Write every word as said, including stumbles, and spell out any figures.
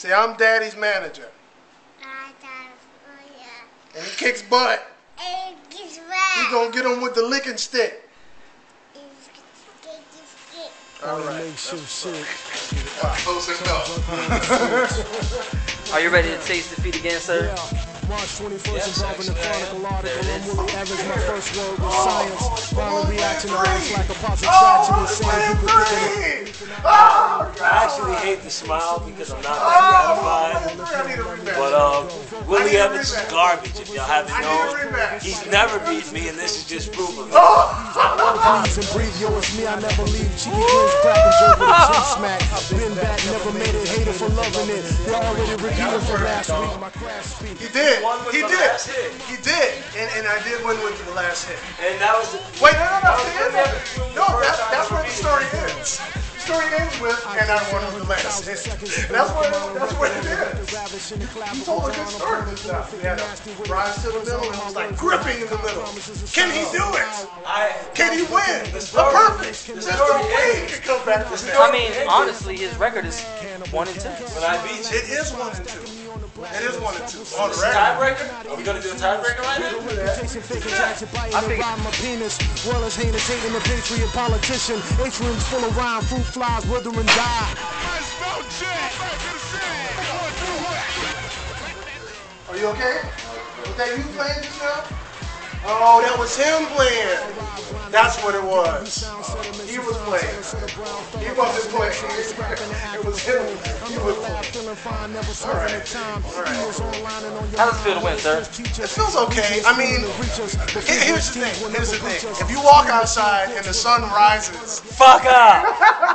Say, I'm Daddy's manager. I yeah. And he kicks butt. And he kicks butt. He gonna get him with the licking stick. All right. Makes you sick. Close enough. Are you ready to taste defeat again, sir? Yeah. March twenty-first, yes, involving the chronicle article. I'm Willie Evans. My first word was oh, science. Violent oh, reaction to things like a positive tragedy. Saying people thinking. I actually hate to smile because I'm not that gratified. But um, Willie Evans is garbage. If y'all haven't known, he's never beat me, and this is just proof of it. Please and breathe, yo, it's me. I never leave. Cheeky kids clapping, jerk with a chin smack. Been back, never made it. Hated for loving it. They already reviewed for last week. My class speak. He did. He did. He did. And and I did win with the last hit. And that was the Wait, no, no, no. No, that, that's where the story ends. The story ends with, and I won with the last hit. And that's where, that's where it is. He told a good story this time. He had a rise to the middle, and it was like gripping in the middle. Can he do it? Can he win? The perfect. There's no way he could come back this time. I mean, honestly, his record is one and two. But I beat you. It is one and two. It is one and two. On the record. Tiebreaker? Are we gonna do a tiebreaker right now? Yeah. I think my penis. Well as heinous hating the patriot politician. Atrium's full of rhyme, fruit flies, wither and die. Are you okay? Was that you playing just now? Oh, that was him playing. That's what it was. He was playing. He wasn't playing. It was him. He was playing. All right. All right. How does it feel to win, sir? It feels okay. I mean, here's the thing. Here's the thing. If you walk outside and the sun rises, fuck up.